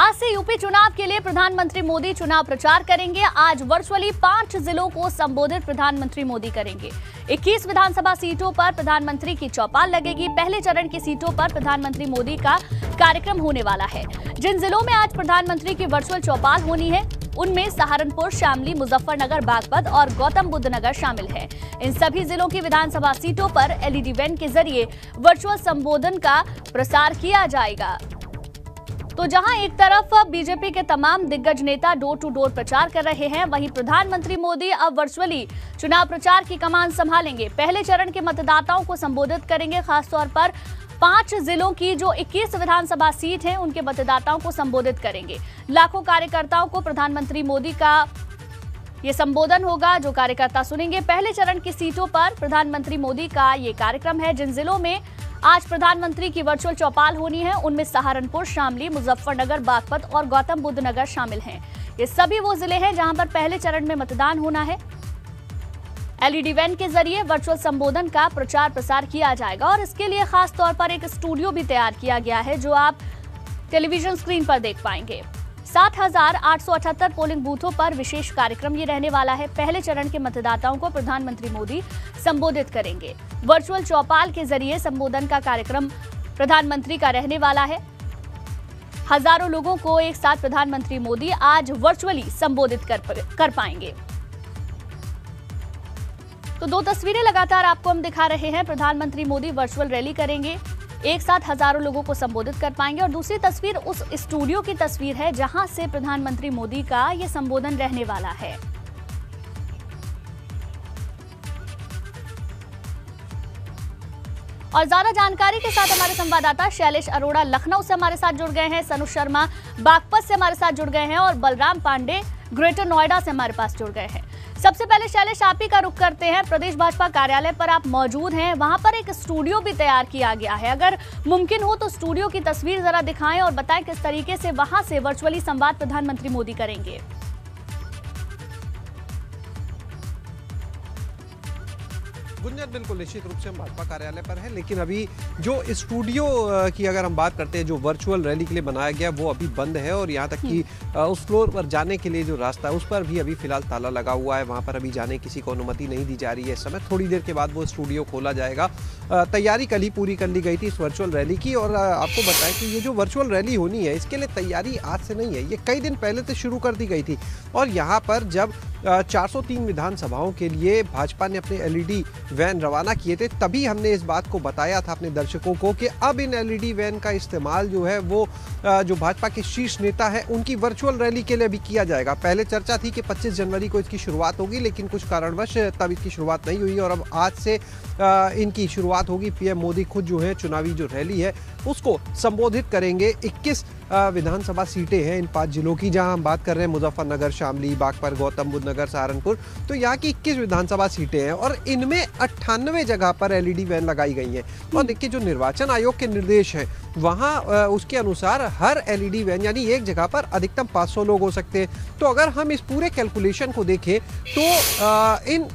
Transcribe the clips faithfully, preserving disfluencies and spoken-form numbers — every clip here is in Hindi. आज से यूपी चुनाव के लिए प्रधानमंत्री मोदी चुनाव प्रचार करेंगे। आज वर्चुअली पांच जिलों को संबोधित प्रधानमंत्री मोदी करेंगे। इक्कीस विधानसभा सीटों पर प्रधानमंत्री की चौपाल लगेगी। पहले चरण की सीटों पर प्रधानमंत्री मोदी का कार्यक्रम होने वाला है। जिन जिलों में आज प्रधानमंत्री की वर्चुअल चौपाल होनी है उनमें सहारनपुर, शामली, मुजफ्फरनगर, बागपत और गौतम बुद्ध नगर शामिल है। इन सभी जिलों की विधानसभा सीटों पर एलईडी वैन के जरिए वर्चुअल संबोधन का प्रसार किया जाएगा। तो जहां एक तरफ बीजेपी के तमाम दिग्गज नेता डोर टू डोर प्रचार कर रहे हैं, वहीं प्रधानमंत्री मोदी अब वर्चुअली चुनाव प्रचार की कमान संभालेंगे। पहले चरण के मतदाताओं को संबोधित करेंगे। खासतौर पर पांच जिलों की जो इक्कीस विधानसभा सीट हैं उनके मतदाताओं को संबोधित करेंगे। लाखों कार्यकर्ताओं को प्रधानमंत्री मोदी का ये संबोधन होगा जो कार्यकर्ता सुनेंगे। पहले चरण की सीटों पर प्रधानमंत्री मोदी का ये कार्यक्रम है। जिन जिलों में आज प्रधानमंत्री की वर्चुअल चौपाल होनी है उनमें सहारनपुर, शामली, मुजफ्फरनगर, बागपत और गौतम बुद्ध नगर शामिल हैं। ये सभी वो जिले हैं जहां पर पहले चरण में मतदान होना है। एलईडी वैन के जरिए वर्चुअल संबोधन का प्रचार प्रसार किया जाएगा और इसके लिए खास तौर पर एक स्टूडियो भी तैयार किया गया है जो आप टेलीविजन स्क्रीन पर देख पाएंगे। सात हजार आठ सौ अठहत्तर पोलिंग बूथों पर विशेष कार्यक्रम ये रहने वाला है। पहले चरण के मतदाताओं को प्रधानमंत्री मोदी संबोधित करेंगे। वर्चुअल चौपाल के जरिए संबोधन का कार्यक्रम प्रधानमंत्री का रहने वाला है। हजारों लोगों को एक साथ प्रधानमंत्री मोदी आज वर्चुअली संबोधित कर, कर पाएंगे। तो दो तस्वीरें लगातार आपको हम दिखा रहे हैं। प्रधानमंत्री मोदी वर्चुअल रैली करेंगे, एक साथ हजारों लोगों को संबोधित कर पाएंगे और दूसरी तस्वीर उस स्टूडियो की तस्वीर है जहां से प्रधानमंत्री मोदी का ये संबोधन रहने वाला है। और ज्यादा जानकारी के साथ हमारे संवाददाता शैलेश अरोड़ा लखनऊ से हमारे साथ जुड़ गए हैं, सोनू शर्मा बागपत से हमारे साथ जुड़ गए हैं और बलराम पांडे ग्रेटर नोएडा से हमारे पास जुड़ गए हैं। सबसे पहले शैलेश, आप ही का रुख करते हैं। प्रदेश भाजपा कार्यालय पर आप मौजूद हैं, वहां पर एक स्टूडियो भी तैयार किया गया है। अगर मुमकिन हो तो स्टूडियो की तस्वीर जरा दिखाएं और बताएं किस तरीके से वहां से वर्चुअली संवाद प्रधानमंत्री मोदी करेंगे। गुंजन बिल्कुल निश्चित रूप से हम भाजपा कार्यालय पर है, लेकिन अभी जो स्टूडियो की अगर हम बात करते हैं जो वर्चुअल रैली के लिए बनाया गया वो अभी बंद है और यहाँ तक कि उस फ्लोर पर जाने के लिए जो रास्ता है उस पर भी अभी फिलहाल ताला लगा हुआ है। वहाँ पर अभी जाने किसी को अनुमति नहीं दी जा रही है इस समय। थोड़ी देर के बाद वो स्टूडियो खोला जाएगा। तैयारी कल ही पूरी कर ली गई थी इस वर्चुअल रैली की। और आपको बताएं कि ये जो वर्चुअल रैली होनी है इसके लिए तैयारी आज से नहीं है, ये कई दिन पहले से शुरू कर दी गई थी। और यहाँ पर जब चार सौ तीन विधानसभाओं के लिए भाजपा ने अपने एलईडी वैन रवाना किए थे तभी हमने इस बात को बताया था अपने दर्शकों को कि अब इन एलईडी वैन का इस्तेमाल जो है वो जो भाजपा के शीर्ष नेता है उनकी वर्चुअल रैली के लिए भी किया जाएगा। पहले चर्चा थी कि पच्चीस जनवरी को इसकी शुरुआत होगी, लेकिन कुछ कारणवश तब इसकी शुरुआत नहीं हुई और अब आज से इनकी शुरुआत होगी। पीएम मोदी खुद जो है चुनावी जो रैली है उसको संबोधित करेंगे। इक्कीस विधानसभा सीटें हैं इन पांच जिलों की, जहां हम बात कर रहे हैं मुजफ्फरनगर, शामली, बागपत, गौतम बुद्ध नगर, सहारनपुर। तो यहाँ की इक्कीस विधानसभा सीटें हैं और इनमें अट्ठानवे जगह पर एलईडी वैन लगाई गई हैं। और देखिए जो निर्वाचन आयोग के निर्देश हैं वहाँ उसके अनुसार हर एलईडी वैन यानी एक जगह पर अधिकतम पाँच सौ लोग हो सकते हैं। तो अगर हम इस पूरे कैलकुलेशन को देखें तो इन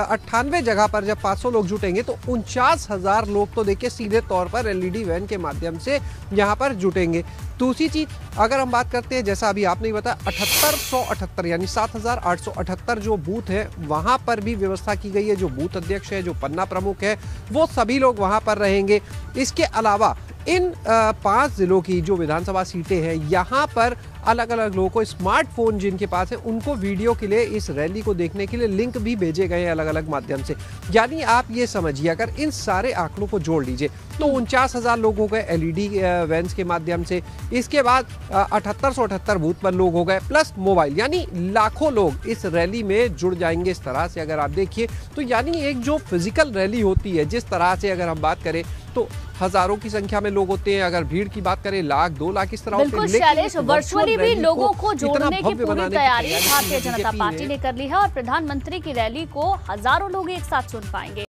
अट्ठानवे जगह पर जब पाँच सौ लोग जुटेंगे तो उनचास हजार लोग तो देखिए सीधे तौर पर एलईडी वैन के माध्यम से यहाँ पर जुटेंगे। दूसरी चीज अगर हम बात करते हैं, जैसा अभी आपने बताया, अठहत्तर सौ अठहत्तर यानी सात हजार आठ सौ अठहत्तर जो बूथ है वहाँ पर भी व्यवस्था की गई है। जो बूथ अध्यक्ष है, जो पन्ना प्रमुख है, वो सभी लोग वहाँ पर रहेंगे। इसके अलावा इन पांच जिलों की जो विधानसभा सीटें हैं यहाँ पर अलग अलग लोगों को स्मार्टफोन जिनके पास है उनको वीडियो के लिए इस रैली को देखने के लिए लिंक भी भेजे गए हैं अलग अलग माध्यम से। यानी आप ये समझिए अगर इन सारे आंकड़ों को जोड़ लीजिए तो उनचास हज़ार लोगों के एलईडी वैन्स के माध्यम से, इसके बाद अठहत्तर सौ अठहत्तर बूथ पर लोग हो गए प्लस मोबाइल, यानी लाखों लोग इस रैली में जुड़ जाएंगे। इस तरह से अगर आप देखिए तो यानी एक जो फिजिकल रैली होती है जिस तरह से अगर हम बात करें तो हजारों की संख्या में लोग होते हैं, अगर भीड़ की बात करें लाख दो लाख इस तरह होते हैं। शैलेश, वर्चुअली भी लोगों को जोड़ने की पूरी तैयारी भारतीय जनता पार्टी ने कर ली है और प्रधानमंत्री की रैली को हजारों लोग एक साथ सुन पाएंगे।